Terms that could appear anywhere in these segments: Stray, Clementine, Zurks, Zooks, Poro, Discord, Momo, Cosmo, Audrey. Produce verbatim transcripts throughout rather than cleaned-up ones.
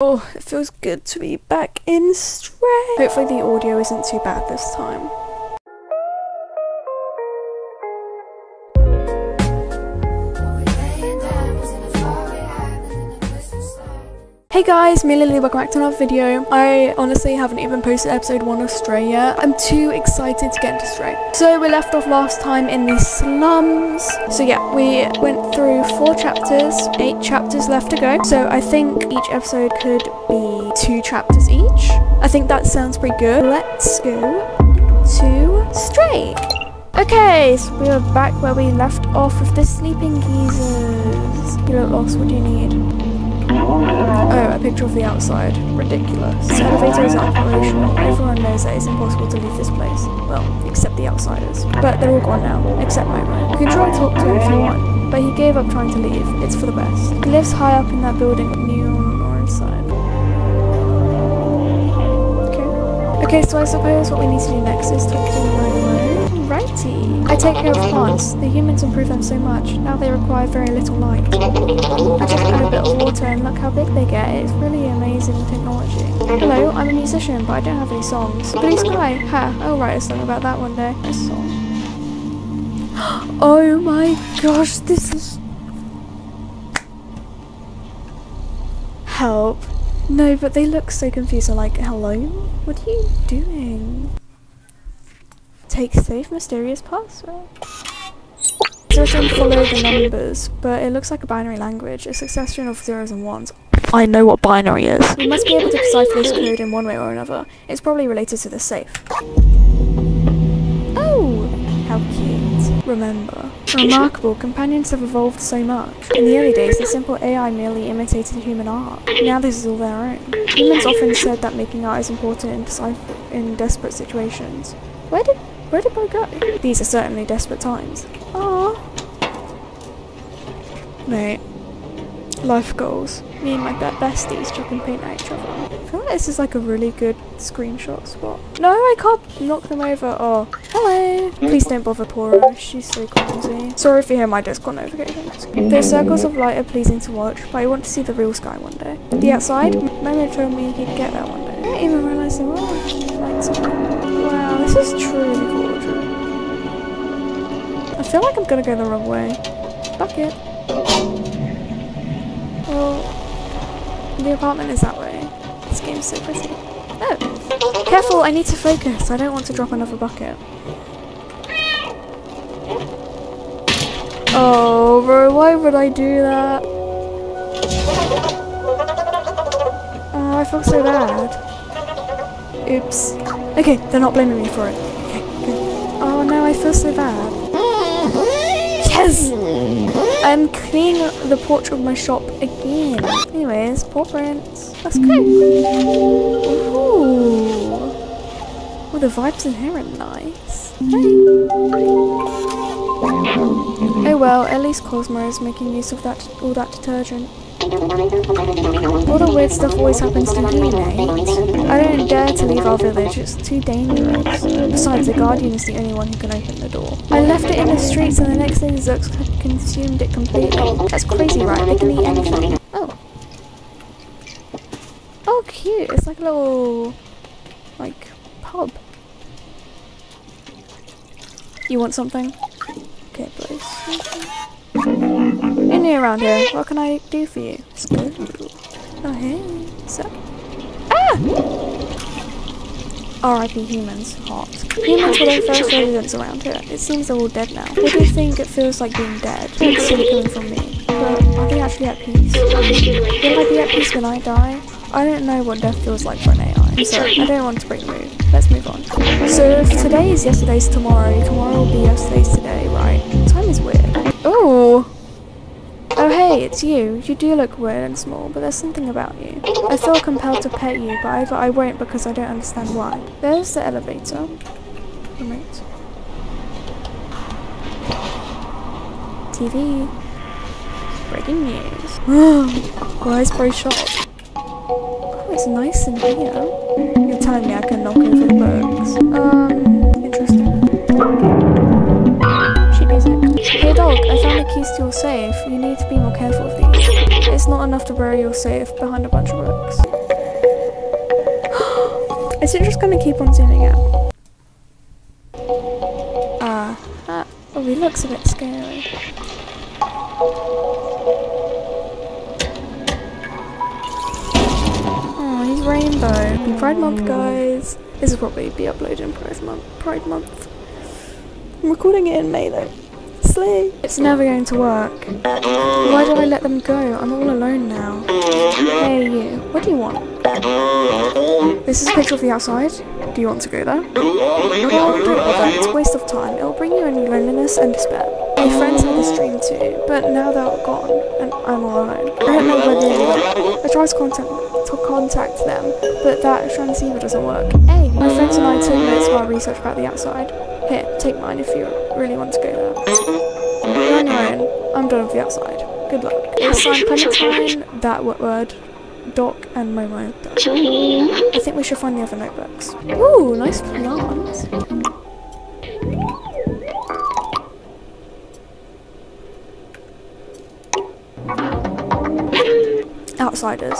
Oh, it feels good to be back in Stray. Hopefully the audio isn't too bad this time. Hey guys, me Lily, welcome back to another video. I honestly haven't even posted episode one of Stray yet. I'm too excited to get into Stray. So we left off last time in the slums. So yeah, we went through four chapters, eight chapters left to go. So I think each episode could be two chapters each. I think that sounds pretty good. Let's go to Stray. Okay, so we are back where we left off with the sleeping geezers. You look lost, what do you need? Oh, a picture of the outside. Ridiculous. This elevator is unoperational. Everyone knows that it's impossible to leave this place. Well, except the outsiders. But they're all gone now, except Momo. You can try and talk to him if you want, but he gave up trying to leave. It's for the best. He lives high up in that building, neon orange sign. Okay. Okay, so I suppose what we need to do next is talk to Momo. Righty. I take care of plants. The humans improve them so much. Now they require very little light. I just add a bit of water and look how big they get. It's really amazing technology. Hello, I'm a musician, but I don't have any songs. Blue Sky. Ha. I'll write a song about that one day. A song. Oh my gosh, this is... Help. No, but they look so confused. I'm like, hello? What are you doing? Take safe mysterious password. Search and follow the numbers, but it looks like a binary language, a succession of zeros and ones. I know what binary is. We must be able to decipher this code in one way or another. It's probably related to the safe. Oh, how cute. Remember. Remarkable, companions have evolved so much. In the early days, the simple A I merely imitated human art. Now this is all their own. Humans often said that making art is important in, decipher in desperate situations. Where did... Where did I go? These are certainly desperate times. Aww. Mate. Life goals. Me and my besties chucking paint at each other. I feel like this is like a really good screenshot spot. No, I can't knock them over. Oh, hello. Please don't bother Poro. She's so clumsy. Sorry if you hear my Discord notifications. Those circles of light are pleasing to watch, but I want to see the real sky one day. The outside? Momo told me he'd get that one day. I didn't even realise they were lights on. Wow, this is truly cool, Audrey. I feel like I'm gonna go the wrong way. Bucket. Well, the apartment is that way. This game's so pretty. Oh! Careful, I need to focus. I don't want to drop another bucket. Oh, bro, why would I do that? Oh, I feel so bad. Oops. Okay, they're not blaming me for it. Okay, good. Oh no, I feel so bad. Yes! I'm cleaning the porch of my shop again. Anyways, paw prints. That's great. Ooh. Oh, the vibes in here are nice. Hey. Oh well, at least Cosmo is making use of that all that detergent. All the weird stuff always happens to me, mate. I don't dare to leave our village, it's too dangerous. Besides, the guardian is the only one who can open the door. I left it in the streets and the next day the Zooks had consumed it completely. That's crazy, right? They can eat anything. Oh. Oh, cute. It's like a little, like, pub. You want something? Okay, please. You're new around here. What can I do for you? Oh, hey. What's up? Ah! R I P humans. Hot. Humans were the first residents around here. It seems they're all dead now. They do think it feels like being dead. It's silly coming from me. But are they actually at peace? Will I be at peace when I die? I don't know what death feels like for an A I. I'm sorry, I don't want to break the mood. Let's move on. So if today is yesterday's tomorrow, tomorrow will be yesterday's today, right? Time is weird. Oh. Oh hey, it's you. You do look weird and small, but there's something about you. I feel compelled to pet you, but I, but I won't because I don't understand why. There's the elevator. Remote. T V. Breaking news. Why is Bro shocked? Oh, it's nice in here. You're telling me I can knock over bugs. Um, interesting. Sheep music. Hey dog, I found the keys to your safe. You need to be more careful of these. it's not enough to bury your safe behind a bunch of rocks. Is it just gonna keep on zooming out? Ah, uh, oh, he looks a bit scary. Oh, he's rainbow. Happy Pride Month, guys. This will probably be uploaded in Pride Month. Pride Month. I'm recording it in May though. Slay! It's never going to work. Why did I let them go? I'm all alone now. Hey you, what do you want? This is a picture of the outside. Do you want to go there? Well, don't bother. It's a waste of time. It'll bring you in loneliness and despair. My friends had this dream too, but now they're gone and I'm all alone. I don't know where they are. I tried to contact them. To contact them, but that transceiver doesn't work. Hey, my friends and I took notes of our research about the outside. Here, take mine if you really want to go there. You're on your own. I'm done with the outside. Good luck. It's signed Clementine, that word, Doc, and Momo. Doc. I think we should find the other notebooks. Ooh, nice plants. Outsiders.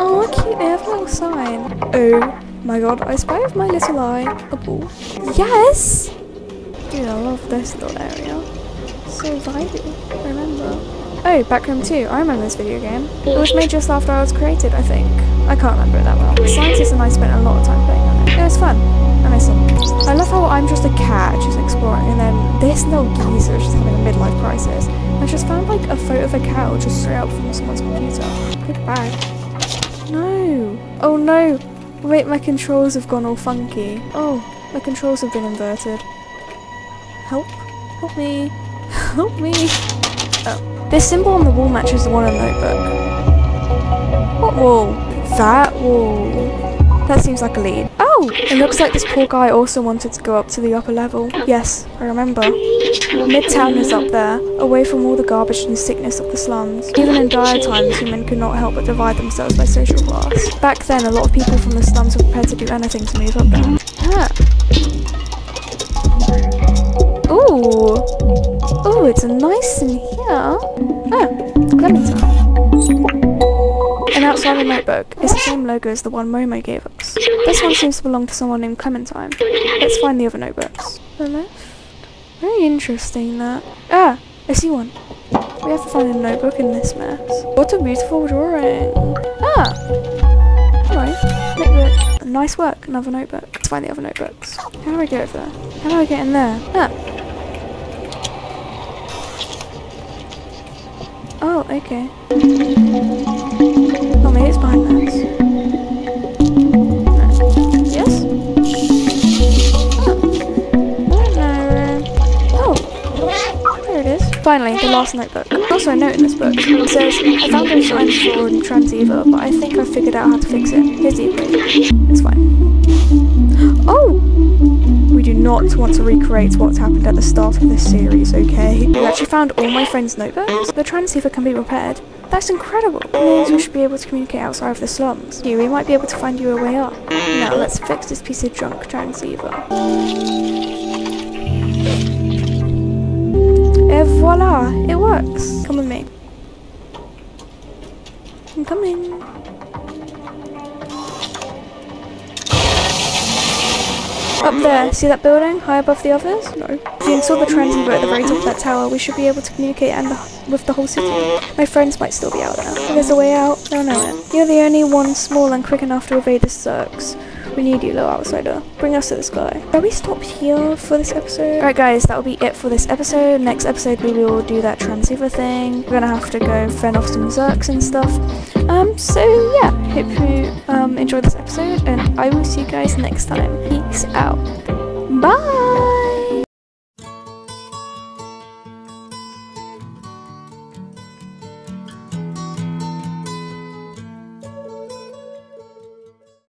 Oh, how cute, they have a little sign. Oh my god, I spy with my little eye a ball. Yes! Dude, I love this little area. So vibey, I remember. Oh, back home too. I remember this video game. It was made just after I was created, I think. I can't remember it that well. The scientists and I spent a lot of time playing on it. It was fun. And I saw I love how I'm just a cat, just exploring, and then this little geezer is just having a midlife crisis. I just found like a photo of a cow just straight up from someone's computer. Goodbye. No. Oh no. Wait, my controls have gone all funky. Oh, my controls have been inverted. Help. Help me. Help me. Oh. This symbol on the wall matches the one in the notebook. What wall? That wall. That seems like a lead. Oh, it looks like this poor guy also wanted to go up to the upper level. Yes, I remember. Midtown is up there, away from all the garbage and sickness of the slums. Even in dire times, human could not help but divide themselves by social class. Back then, a lot of people from the slums were prepared to do anything to move up there. Yeah. Ooh. Ooh, it's nice in here. Oh, Clementine. An outside notebook. It's the same logo as the one Momo gave us. This one seems to belong to someone named Clementine. Let's find the other notebooks. Hello? Very interesting that. Ah, I see one. We have to find a notebook in this mess. What a beautiful drawing. Ah, hello, notebook. Nice work, another notebook. Let's find the other notebooks. How do I get over there? How do I get in there? Ah. Oh, okay. Oh, maybe it's behind that. Finally, the last notebook. Also a note in this book. It says, I found those signs for a transceiver, but I think I figured out how to fix it. Here's the equation. It's fine. Oh! We do not want to recreate what's happened at the start of this series, okay? I actually found all my friends' notebooks. The transceiver can be repaired. That's incredible. It means we should be able to communicate outside of the slums. We might be able to find you a way up. Now, let's fix this piece of junk transceiver. Et voila! It works! Come with me. I'm coming. Up there, see that building high above the others? No. If you install the transceiver at the very top of that tower, we should be able to communicate and the, with the whole city. My friends might still be out there. If there's a way out, they'll know it. You're the only one small and quick enough to evade the Zurks. We need you, little outsider. Bring us to the sky. Shall we stop here for this episode? Alright guys, that'll be it for this episode. Next episode we will do that transceiver thing. We're gonna have to go fend off some Zurks and stuff. Um, so yeah, hope you um, enjoyed this episode and I will see you guys next time. Peace out. Bye!